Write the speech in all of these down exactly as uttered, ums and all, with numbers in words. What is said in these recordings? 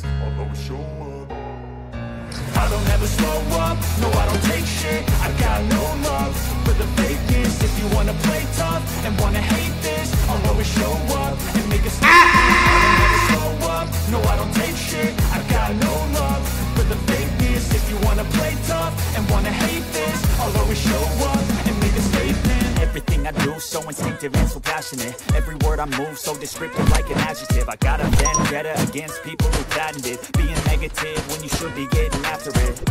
this, I'll always show up. I don't ever slow up, no I don't take shit. I've got no love for the fakeness. If you wanna play tough and wanna hate this, I'll always show up and make a statement. I don't ever slow up, no I don't take shit. I've got no love for the fakeness. If you wanna play tough and wanna hate this, I'll always show up and make a statement. Everything I do, so instinctive and so passionate. Every word I move, so descriptive like an adjective. I got a vendetta against people who patented being negative when you should be getting after it.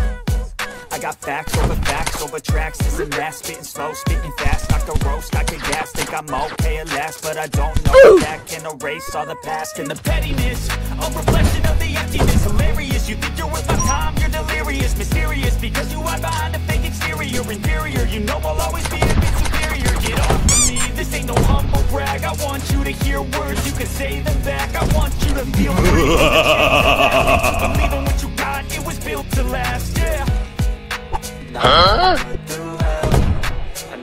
I got facts over facts over tracks. This and that, spitting slow, spitting fast. I could roast, I could gas, think I'm okay at last. But I don't know if that can erase all the past. And the pettiness, a reflection of the emptiness. Hilarious, you think you're worth my time, you're delirious. Mysterious, because you hide behind a fake exterior. Inferior, you know I'll always be a bit superior. Get off of me, this ain't no humble brag. I want you to hear words, you can say them back. I want you to feel free. Believe in what you got, it was built to last, yeah. Huh? I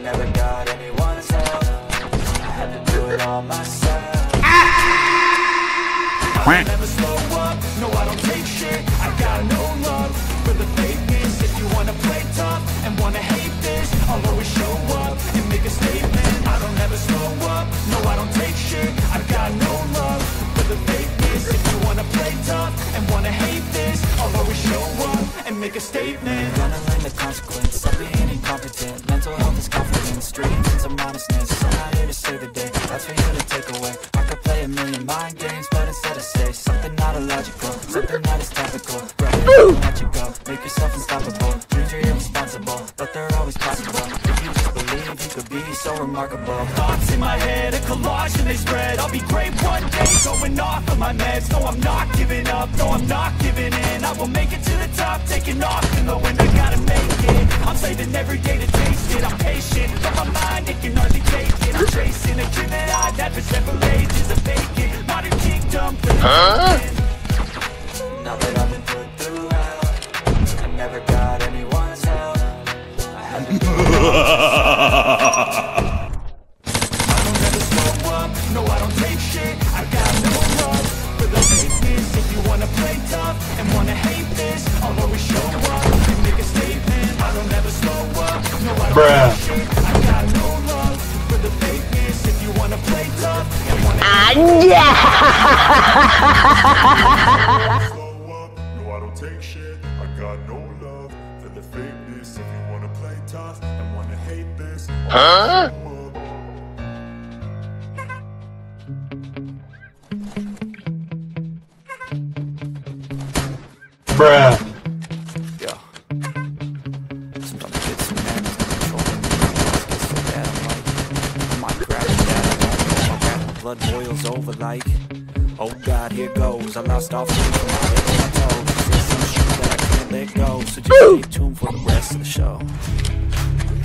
never got anyone's help. I had to do it all myself. I never slow up, no I don't take shit. I got no love for the fakeness. If you wanna play tough and wanna hate this, I'll always show up and make a statement. I don't ever slow up, no I don't take shit. I got no love for the fakeness. If you wanna play tough and wanna hate this, I'll always show up and make a statement. Consequence of being incompetent. Mental health is confidence. Street is a modestness. I'm not here to save the day, that's for you to take away. I could play a million mind games, but instead I say something not illogical, something that is topical. Rather than let you go, make yourself unstoppable. Dreams are irresponsible, but they're always possible. If you just believe, you could be so remarkable. Thoughts in my head, a collage and they spread. I'll be great one day, going off of my meds. No, I'm not giving up, no, I'm not giving in. I will make it to the top, taking off in the wind. I gotta make it, I'm saving every day to taste it. I'm patient, but my mind, it can hardly take it. I'm tracing a dream that I've had for several ages. A vacant modern kingdom for the huh? Now that I've been put through hell, I never got anyone's help. I had to do it all. I don't ever slow up, no I don't take shit. I got no love for the fakeness. If you wanna play tough and wanna hate this, I'll always show up. Ah, yeah. No, I don't take shit. I got no love for the fakeness. If you wanna play tough and wanna hate this, huh? Bruh. Blood boils over like, oh god, here goes. I lost all feeling from my head and my toes. There's some shit that I can't let go, so just stay tuned for the rest of the show.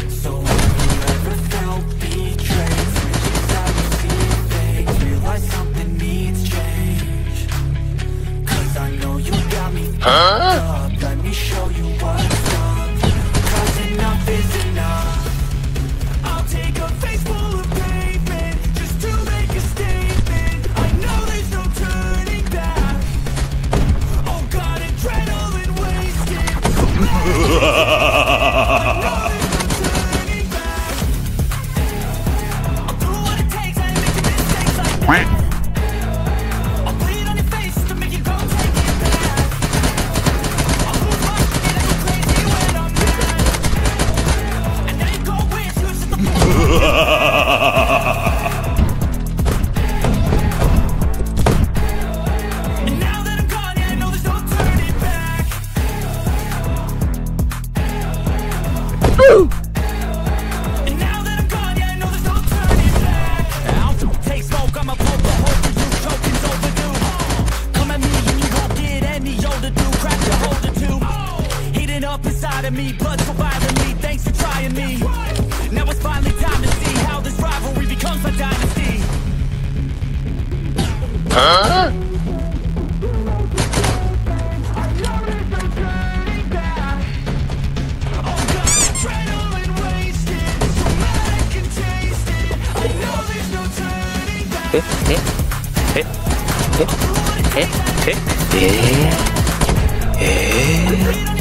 So have you ever felt betrayed? Switches out to see fake. Realize something needs change, cause I know you got me fucked up. Let me show you what's up, cause enough is enough. I'll take a face full of pavement just to Hey, hey, hey, hey, hey. ええええ